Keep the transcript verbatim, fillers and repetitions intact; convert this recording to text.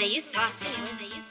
Jose, you saucy. Jose, you saucy.